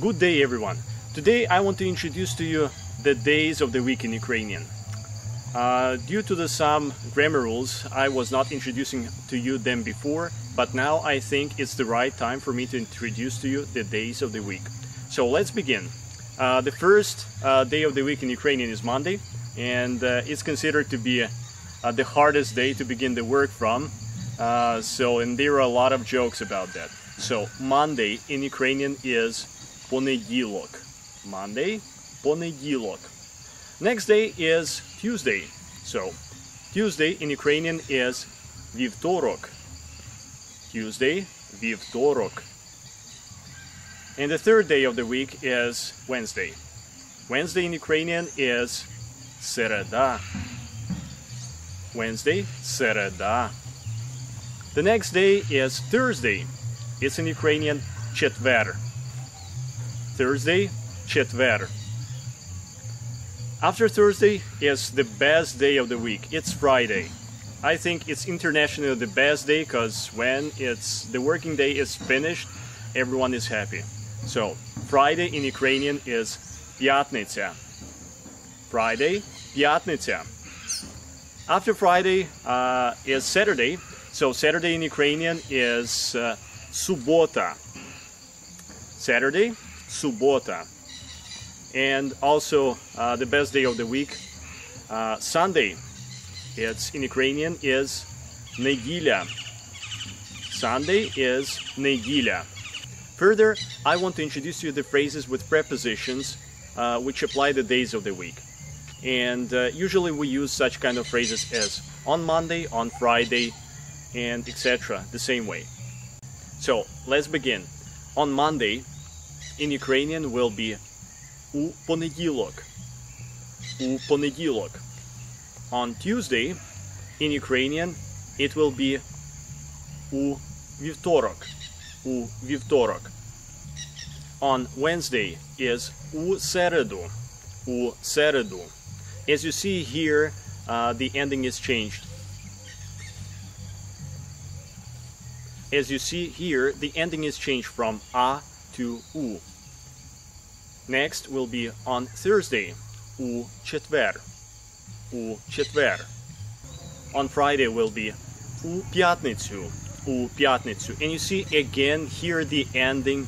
Good day everyone! Today I want to introduce to you the days of the week in Ukrainian. Due to some grammar rules, I was not introducing to you them before, but now I think it's the right time for me to introduce to you the days of the week. So let's begin. The first day of the week in Ukrainian is Monday, and it's considered to be the hardest day to begin the work from. And there are a lot of jokes about that. So Monday in Ukrainian is понеділок. Monday, понеділок. Next day is Tuesday. So Tuesday in Ukrainian is Vivtorok. Tuesday, Vivtorok. And the third day of the week is Wednesday. Wednesday in Ukrainian is СЕРЕДА. Wednesday, СЕРЕДА. The next day is Thursday. It's in Ukrainian Chetver. Thursday, Chetver. After Thursday is the best day of the week. It's Friday. I think it's internationally the best day because when the working day is finished, everyone is happy. So Friday in Ukrainian is Piatnytsia. Friday, Piatnytsia. After Friday is Saturday. So Saturday in Ukrainian is Subota. Saturday, Subota. And also the best day of the week, Sunday. It's in Ukrainian is neділя. Sunday is neділя. Further, I want to introduce you the phrases with prepositions which apply the days of the week. And usually we use such kind of phrases as on Monday, on Friday, and etc. the same way. So let's begin. On Monday in Ukrainian will be у понеділок. У понеділок. On Tuesday in Ukrainian it will be у вівторок. У вівторок. On Wednesday is у середу. У середу. As you see here, the ending is changed. As you see here, the ending is changed from a to u. Next will be on Thursday, у четвер. У четвер. On Friday will be у п'ятницю. У п'ятницю. And you see again here the ending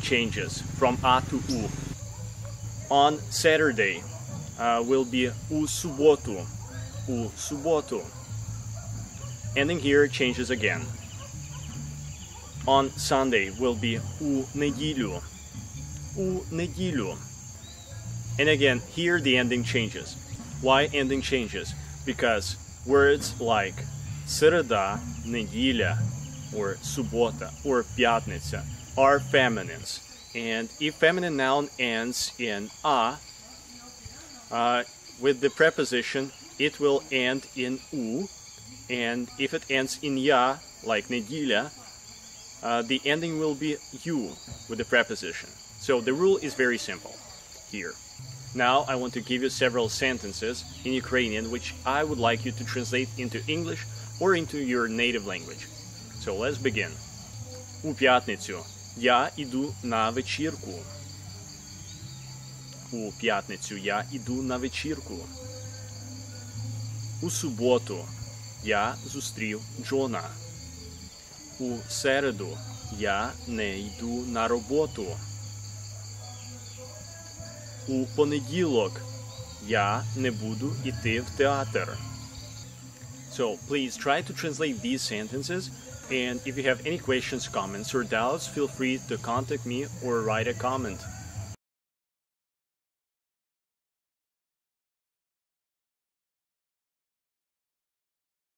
changes from a to u. On Saturday will be у суботу. У суботу. Ending here changes again. On Sunday will be у неділю. У неділю. And again, here the ending changes. Why ending changes? Because words like середа, неділя, or суббота, or п'ятниця are feminines. And if feminine noun ends in a, with the preposition, it will end in u. And if it ends in ya, like неділя, the ending will be u with the preposition. So the rule is very simple here. Now I want to give you several sentences in Ukrainian which I would like you to translate into English or into your native language. So let's begin. У п'ятницю я іду на вечірку. У п'ятницю я іду на вечірку. У суботу я зустрів Джона. У середу я не йду на роботу. У понеділок я не буду йти в театр. So please try to translate these sentences, and if you have any questions, comments or doubts, feel free to contact me or write a comment.